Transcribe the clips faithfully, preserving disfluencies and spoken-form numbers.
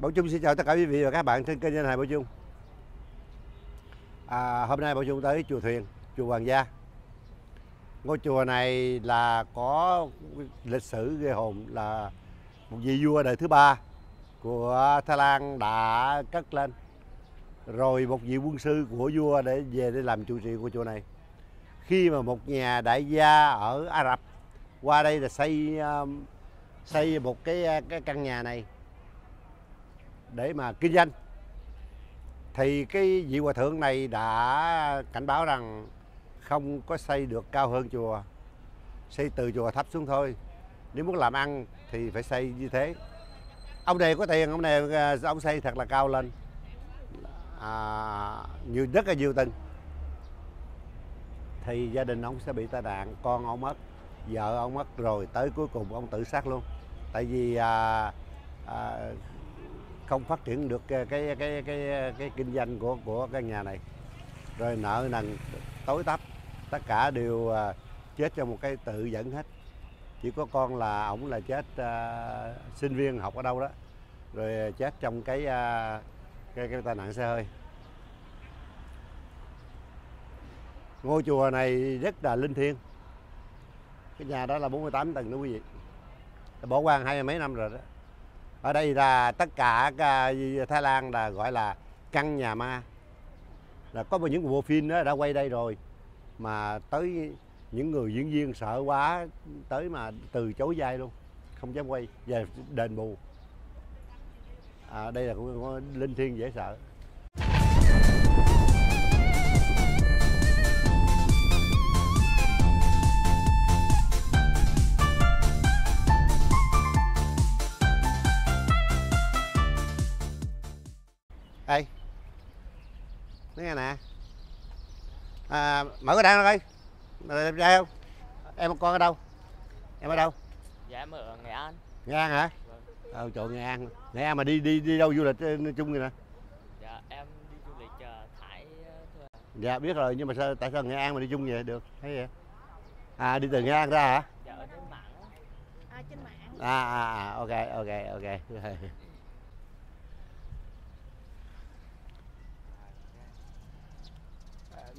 Bảo Chung xin chào tất cả quý vị và các bạn trên kênh Danh Hài Bảo Chung. à, Hôm nay Bảo Chung tới chùa Thuyền, chùa Hoàng Gia. Ngôi chùa này là có lịch sử ghê hồn, là một vị vua đời thứ ba của Thái Lan đã cất lên, rồi một vị quân sư của vua để về để làm trụ trì của chùa này. Khi mà một nhà đại gia ở Ả Rập qua đây là xây xây một cái, cái căn nhà này để mà kinh doanh, thì cái vị hòa thượng này đã cảnh báo rằng không có xây được cao hơn chùa, xây từ chùa thấp xuống thôi. Nếu muốn làm ăn thì phải xây như thế. Ông này có tiền, ông này ông xây thật là cao lên, à, nhiều rất là nhiều tầng. Thì gia đình ông sẽ bị tai nạn, con ông mất, vợ ông mất, rồi tới cuối cùng ông tự sát luôn. Tại vì à, à, không phát triển được cái cái cái cái, cái kinh doanh của của căn nhà này, rồi nợ nần tối tắp, tất cả đều chết trong một cái tự dẫn hết. Chỉ có con là ổng là chết à, sinh viên học ở đâu đó, rồi chết trong cái à, cái, cái tai nạn xe hơi. Ngôi chùa này rất là linh thiêng. Cái nhà đó là bốn mươi tám tầng đó quý vị, bỏ hoang hai mấy năm rồi đó. Ở đây là tất cả Thái Lan là gọi là căn nhà ma. Là có những bộ phim đó đã quay đây rồi, mà tới những người diễn viên sợ quá, tới mà từ chối vai luôn, không dám quay, về đền bù. À, đây là cũng linh thiêng dễ sợ. Đây, nói nghe nè, à, mở cái đạn ra coi, đẹp trai không? Em con ở đâu? Em ở đâu? Dạ em ở Nghệ An. Nghệ An hả? Vâng. Ờ, trời, Nghệ An, Nghệ An mà đi đi đi đâu du lịch chung vậy nè? Dạ em đi du lịch Thái. Dạ biết rồi, nhưng mà sao, tại sao Nghệ An mà đi chung vậy được? Thấy vậy? À đi từ Nghệ An ra hả? Dạ ở trên mạng. À trên mạng. À à à, ok ok ok.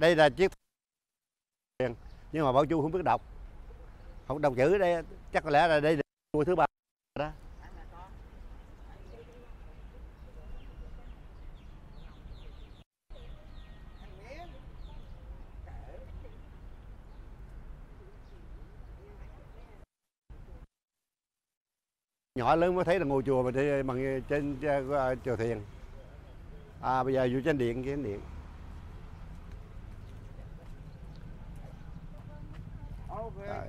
Đây là chiếc thuyền, nhưng mà Bảo Chung không biết đọc, không đọc chữ đây, chắc có lẽ là đây là ngôi thứ ba đó. Nhỏ lớn mới thấy là ngôi chùa mà thì bằng trên chùa thuyền. À bây giờ dù trên điện trên điện.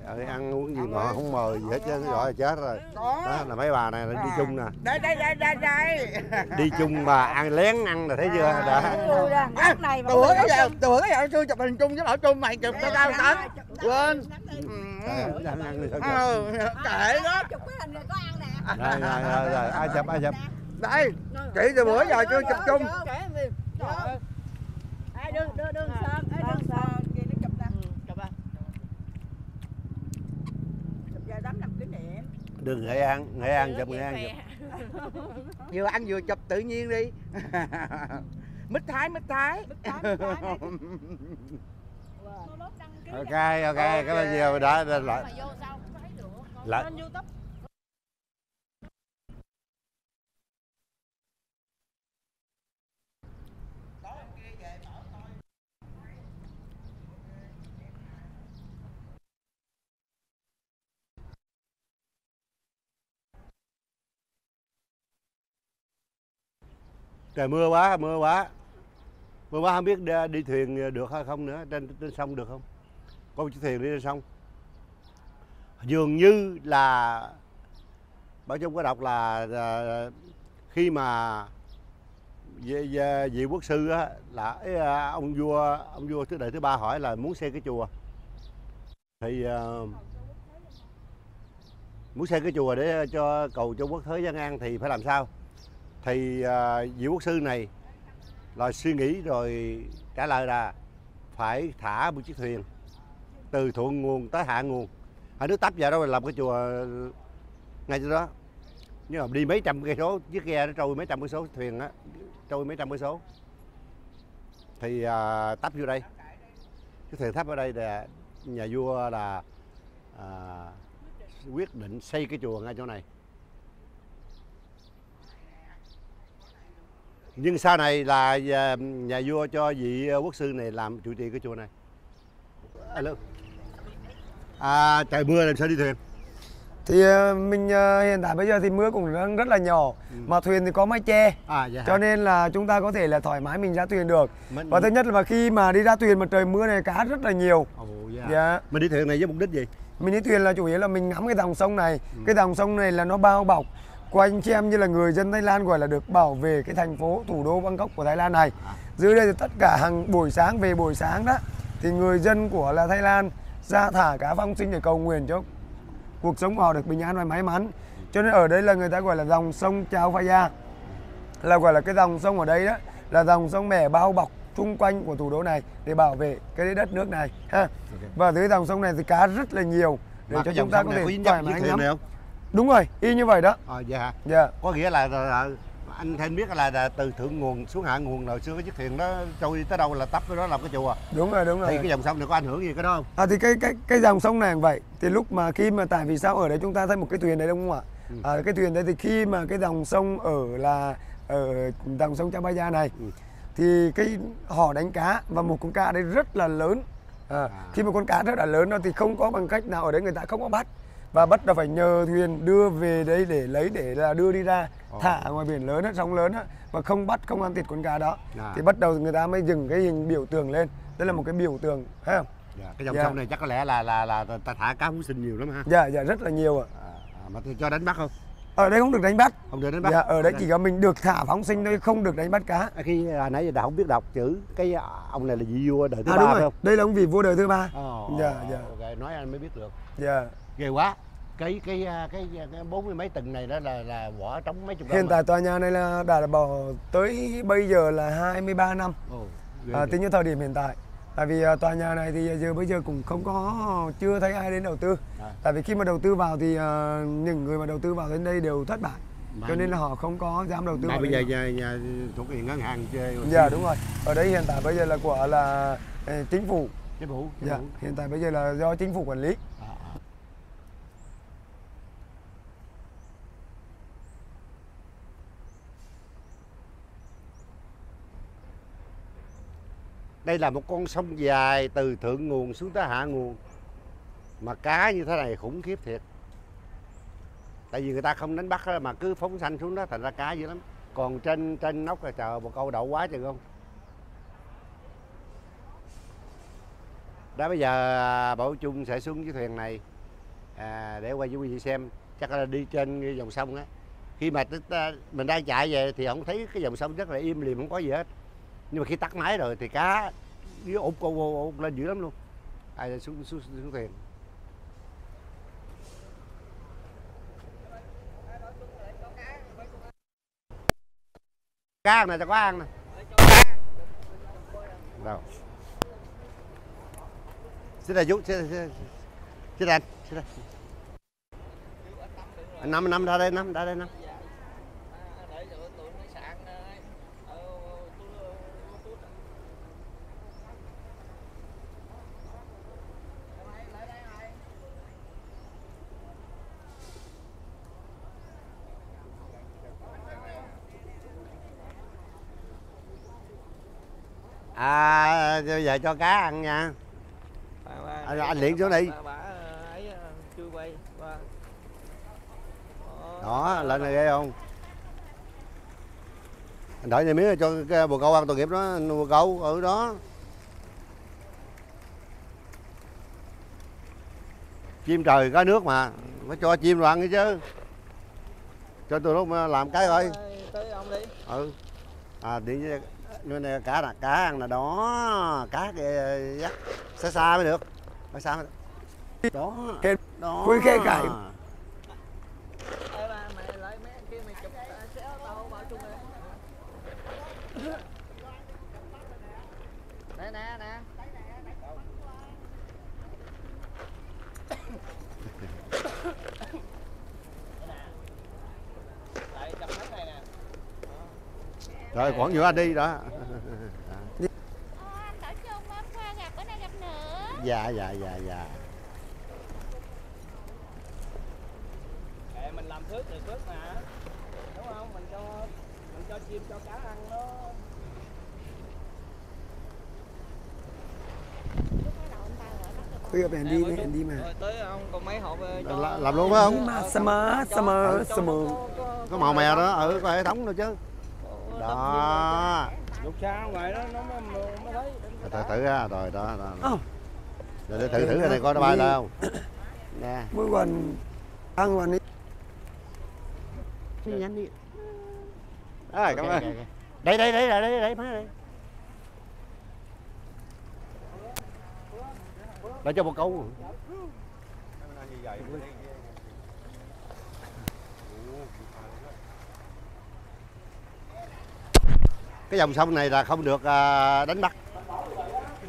Rồi, ăn uống gì mà không mời gì hết trơn, gọi là chết rồi. Đó là mấy bà này là đi chung nè. Đây đây đây đây đây. Đi chung mà ăn lén ăn là thấy chưa? Đã. Tụi nó giờ tụi nó giờ chưa chụp hình chung với Bảo Chung mày chụp tao tao tấm. Quên. Ừ, kệ đó. Chụp cái hình rồi có ăn nè. Rồi rồi rồi, ai chụp ai chụp. Đây, chỉ từ bữa giờ chưa chụp chung. Ai đưa đưa đưa Sơn, ai đưa Sơn. Đường Nghệ An, Nghệ An chụp, Nghệ An chụp. Vừa ăn vừa chụp tự nhiên đi. Mít Thái, Mít Thái. Ok, ok, cái bao nhiêu đó lên lại. Lại. Trời mưa quá, mưa quá. Mưa quá không biết đi thuyền được hay không nữa, trên trên sông được không? Có một chiếc thuyền đi trên sông. Dường như là Bảo Chung có đọc là, là khi mà về vị quốc sư á, là ấy, ông vua ông vua thứ đời thứ ba hỏi là muốn xây cái chùa. Thì uh, muốn xây cái chùa để cho cầu cho quốc thế dân an thì phải làm sao? Thì uh, vị quốc sư này là suy nghĩ rồi trả lời là phải thả một chiếc thuyền từ thượng nguồn tới hạ nguồn. Ở nước tấp vào đâu là làm cái chùa ngay chỗ đó. Nhưng mà đi mấy trăm cây số, chiếc ghe nó trôi mấy trăm cây số, thuyền á trôi mấy trăm cây số thì à, tấp vô đây. Cái thuyền tháp ở đây là nhà vua là à, quyết định xây cái chùa ngay chỗ này. Nhưng sau này là nhà vua cho vị quốc sư này làm chủ trì cái chùa này. Alo. À, trời mưa làm sao đi thuyền? Thì mình hiện tại bây giờ thì mưa cũng đang rất là nhỏ, ừ. Mà thuyền thì có mái che, à, dạ cho hả? Nên là chúng ta có thể là thoải mái mình ra thuyền được. Mình... Và thứ nhất là khi mà đi ra thuyền mà trời mưa này cá rất là nhiều. Ồ, dạ. Dạ. Mình đi thuyền này với mục đích gì? Mình đi thuyền là chủ yếu là mình ngắm cái dòng sông này, ừ. Cái dòng sông này là nó bao bọc của anh chị em như là người dân Thái Lan gọi là được bảo vệ cái thành phố thủ đô Bangkok của Thái Lan này. À. Dưới đây thì tất cả hàng buổi sáng về buổi sáng đó thì người dân của là Thái Lan ra thả cá phong sinh để cầu nguyện cho cuộc sống của họ được bình an và may mắn. Cho nên ở đây là người ta gọi là dòng sông Chao Phraya, là gọi là cái dòng sông ở đây đó là dòng sông mẻ bao bọc xung quanh của thủ đô này để bảo vệ cái đất nước này ha. Okay. Và dưới dòng sông này thì cá rất là nhiều để mà cho chúng ta có thể thoải mái ngắm. Đúng rồi, y như vậy đó. Ờ, à, dạ hả? Dạ. Có nghĩa là, là, là anh thêm biết là, là từ thượng nguồn xuống hạ nguồn rồi xưa cái chiếc thuyền đó trôi tới đâu là tấp cái đó làm cái chùa. Đúng rồi, đúng rồi. Thì cái dòng sông này có ảnh hưởng gì cái đó không? À thì cái cái cái dòng sông này vậy. Thì lúc mà khi mà tại vì sao ở đây chúng ta thấy một cái thuyền đấy đúng không ạ? Ừ. À, cái thuyền đấy thì khi mà cái dòng sông ở là ở dòng sông Chao Phraya này, ừ. Thì cái họ đánh cá và một con cá đấy rất là lớn. À, à. Khi mà con cá rất là lớn nó thì không có bằng cách nào ở đấy người ta không có bắt. Và bắt là phải nhờ thuyền đưa về đây để lấy để là đưa đi ra thả ngoài biển lớn á, sóng lớn á, và không bắt không ăn thịt con cá đó à. Thì bắt đầu người ta mới dừng cái hình biểu tượng lên, đây là một cái biểu tượng ha. Dạ, cái dòng dạ. Sông này chắc có lẽ là là là ta thả cá phú sinh nhiều lắm ha. Dạ dạ rất là nhiều ạ. À, à, mà cho đánh bắt không? Ở đây không được đánh bắt. Không được đánh bắt. Dạ, ở đây chỉ có mình được thả phóng sinh thôi, không được đánh bắt cá. À, khi à, nãy giờ đã không biết đọc chữ cái ông này là vị vua đời thứ à, ba phải không? Đây là ông vị vua đời thứ ba. Oh, dạ dạ. Okay, nói anh mới biết được. Dạ. Ghê quá. Cái cái cái bốn mươi mấy tầng này đó là là bỏ trống mấy chục năm. Hiện tại tòa nhà này là đã bỏ tới bây giờ là hai mươi ba năm. Oh, à, tính như thời điểm hiện tại. Tại vì tòa nhà này thì giờ bây giờ cũng không có chưa thấy ai đến đầu tư. À. Tại vì khi mà đầu tư vào thì uh, những người mà đầu tư vào đến đây đều thất bại. Mà cho nên là họ không có dám đầu tư vào. Bây giờ nhà, nhà thuộc về ngân hàng chơi. Dạ đúng rồi. Ở đây hiện tại bây giờ là của là chính phủ. Chính phủ. Chính dạ. Phủ. Hiện tại bây giờ là do chính phủ quản lý. Đây là một con sông dài từ thượng nguồn xuống tới hạ nguồn. Mà cá như thế này khủng khiếp thiệt. Tại vì người ta không đánh bắt mà cứ phóng sanh xuống đó thành ra cá dữ lắm. Còn trên trên nóc là chờ một câu đậu quá chừng không. Đó bây giờ Bảo Chung sẽ xuống cái thuyền này à, để quay cho quý vị xem. Chắc là đi trên dòng sông á. Khi mà mình đang chạy về thì không thấy cái dòng sông rất là im lìm, không có gì hết. Nhưng mà khi tắt máy rồi thì cá nó ốp cô lên dữ lắm luôn. Ai xuống xuống xuống thuyền. Cá ăn này cho có ăn nè. Đâu. Xin là Dũng, xin xin xin anh, xin anh. Anh năm năm ra đây năm, ra đây năm. À, bây giờ cho cá ăn nha. Bà, bà, à, bà, anh liền xuống đi. Bà, bà, ấy, chưa quay, bà. Đó, đó lợn này ghê không? Anh đổi này miếng cho cái bồ câu ăn tội nghiệp đó, bồ câu ở đó. Chim trời có nước mà, phải cho chim đồ ăn đi chứ. Cho tôi lúc làm cái rồi. Tới ông đi. Ừ. À điện với này cá là cá ăn là đó, cá kìa dắt xa xa mới được. Ở xa mới được. Đó. Đó. Khui khe cải. Rồi khoảng giữa anh đi đó. Anh Bảo Chung hôm qua gặp, bữa nay gặp nữa. Dạ dạ dạ dạ. Mình làm thước từ trước mà, đúng không? Mình cho mình cho chim cho cá ăn nó. Bây giờ em đi nè, em đi mà. Tới ông còn mấy hộp làm luôn phải không? Summer, summer, summer. Có màu mè đó, ở có hệ thống nữa chứ. Đó. Lúc sao ngoài đó nó mới thấy. Thử thử ra rồi đó. Rồi để thử thử này coi nó bay đâu. Nè. Mới quần ăn quần đi. Đi nhanh đi. Đây cảm ơn. Đây đây đây đây đây má đây. Lại cho một câu. Cái dòng sông này là không được đánh bắt.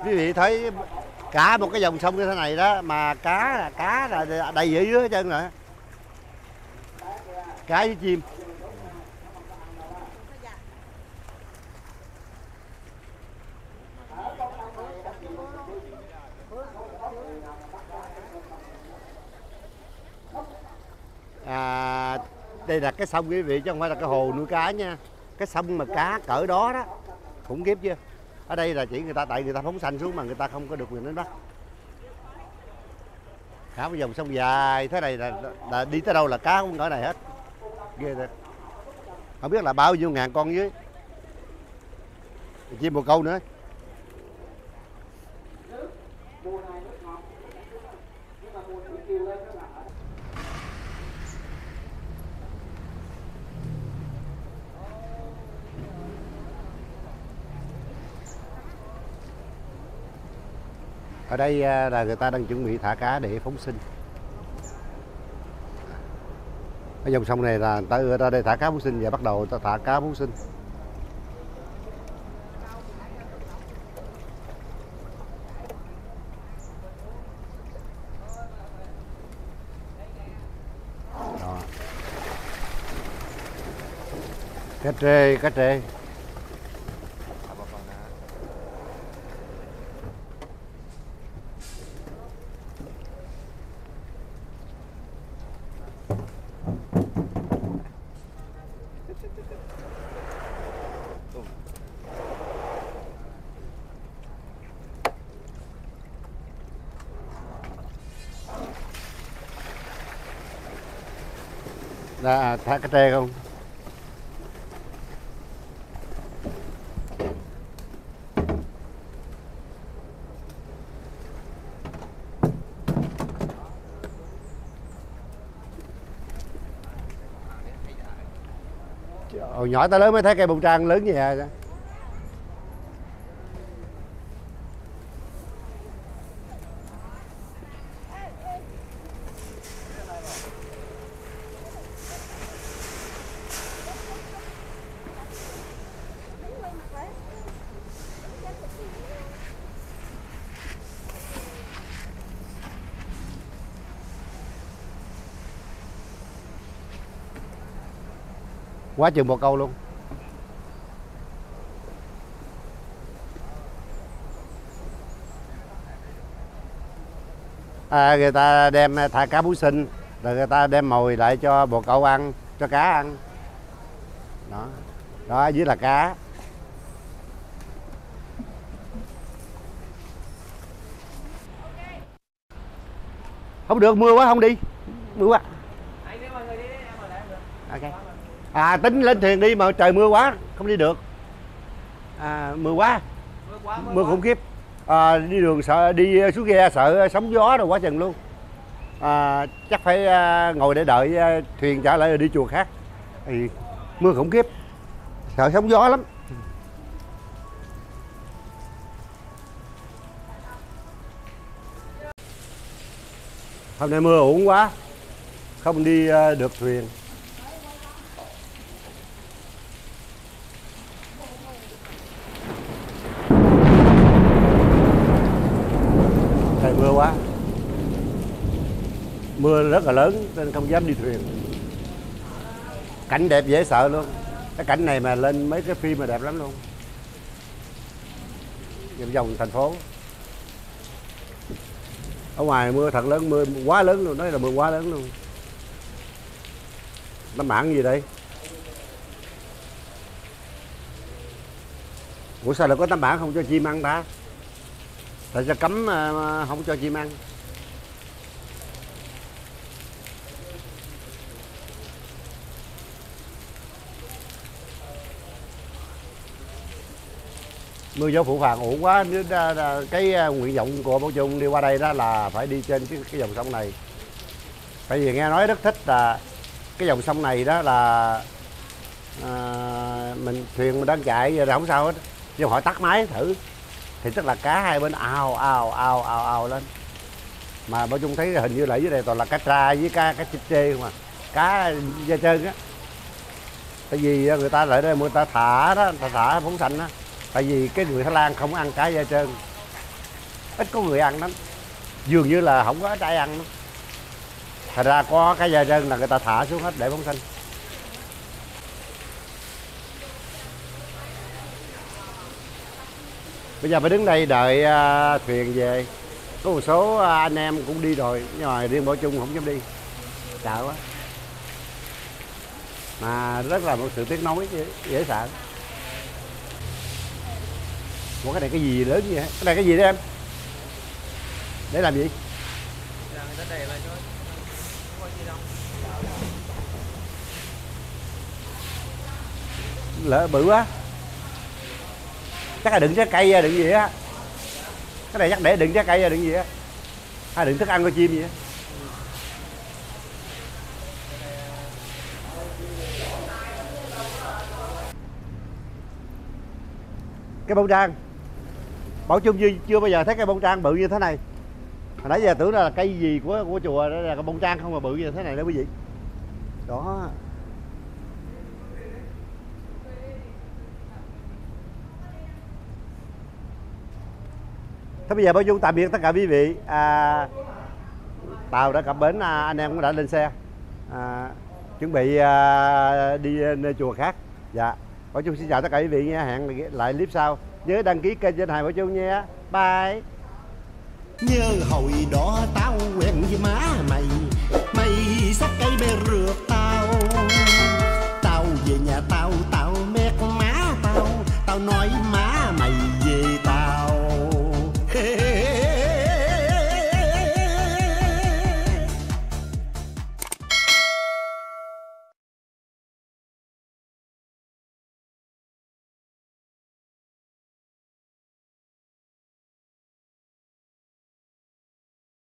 Quý vị thấy cả một cái dòng sông như thế này đó mà cá là cá là đầy dưới dưới hết trơn rồi. Cá với chim. À, đây là cái sông quý vị chứ không phải là cái hồ nuôi cá nha. Cái sông mà cá cỡ đó đó, khủng khiếp chưa? Ở đây là chỉ người ta tại người ta phóng sanh xuống mà người ta không có được quyền đánh bắt. Cả một dòng sông dài thế này là, là, là đi tới đâu là cá cũng ở này hết. Ghê thật. Không biết là bao nhiêu ngàn con dưới. Chim bồ câu nữa. Ở đây là người ta đang chuẩn bị thả cá để phóng sinh. Ở dòng sông này là người ta ưa ra đây thả cá phóng sinh và bắt đầu ta thả cá phóng sinh. Đó. Cá trê, cá trê. Đã thả cá trê không? Trời, nhỏ tới lớn mới thấy cây bông trang lớn như vậy. Quá chừng bồ câu luôn. À, người ta đem thả cá phú sinh rồi người ta đem mồi lại cho bồ câu ăn, cho cá ăn. Đó, đó dưới là cá. Không được, mưa quá không đi. Mưa quá. Ok. À tính lên thuyền đi mà trời mưa quá không đi được. À, mưa quá. Mưa, quá, mưa, mưa khủng khiếp. À, đi đường sợ đi xuống ghe sợ sóng gió rồi quá chừng luôn. À, chắc phải ngồi để đợi thuyền trở lại rồi đi chùa khác. Ừ, mưa khủng khiếp. Sợ sóng gió lắm. Hôm nay mưa uổng quá. Không đi được thuyền. Mưa quá, mưa rất là lớn nên không dám đi thuyền. Cảnh đẹp dễ sợ luôn. Cái cảnh này mà lên mấy cái phim mà đẹp lắm luôn. Dòng vòng thành phố. Ở ngoài mưa thật lớn, mưa quá lớn luôn, nói là mưa quá lớn luôn. Nó mảng gì đây? Ủa sao lại có tấm bảng không cho chim ăn ta? Tại sao cấm không cho chim ăn? Mưa gió phủ phàng ổn quá. Cái nguyện vọng của Bảo Chung đi qua đây đó là phải đi trên cái, cái dòng sông này. Tại vì nghe nói rất thích là cái dòng sông này đó là à, mình thuyền mình đang chạy giờ là không sao hết. Nhưng họ tắt máy thử thì tức là cá hai bên ào ào ào ào ào lên. Mà Bảo Chung thấy hình như là dưới đây toàn là cá tra với cá cá chích chê không à, cá da trơn á. Tại vì người ta lại đây người ta thả đó, thả, thả phóng sanh đó. Tại vì cái người Thái Lan không ăn cá da trơn, ít có người ăn lắm, dường như là không có ít ai ăn lắm. Thật ra có cá da trơn là người ta thả xuống hết để phóng sanh. Bây giờ phải đứng đây đợi thuyền về. Có một số anh em cũng đi rồi, nhưng mà riêng Bảo Chung không dám đi, sợ quá. Mà rất là một sự tiếc nối, dễ sợ. Ủa cái này cái gì lớn vậy? Cái này cái gì đấy em? Để làm gì? Lỡ bự quá. Chắc là đựng trái cây ra đựng gì á. Cái này chắc để đựng trái cây ra đựng gì á. Hay đựng thức ăn cho chim gì á. Cái bông trang Bảo Chung chưa, chưa bao giờ thấy cái bông trang bự như thế này. Hồi nãy giờ tưởng là cây gì của của chùa đó là cái bông trang không mà bự như thế này đó quý vị. Đó. Thế bây giờ Bảo Chung tạm biệt tất cả quý vị. À, tàu đã cập bến, à, anh em cũng đã lên xe, à, chuẩn bị à, đi nơi chùa khác. Dạ. Bảo Chung xin chào tất cả quý vị nha, hẹn lại clip sau. Nhớ đăng ký kênh Danh Hài Bảo Chung nha. Bye. Nhớ hồi đó tao quen với má mày, mày xách cây bê rượt tao. Tao về nhà tao, tao mét má tao, tao nói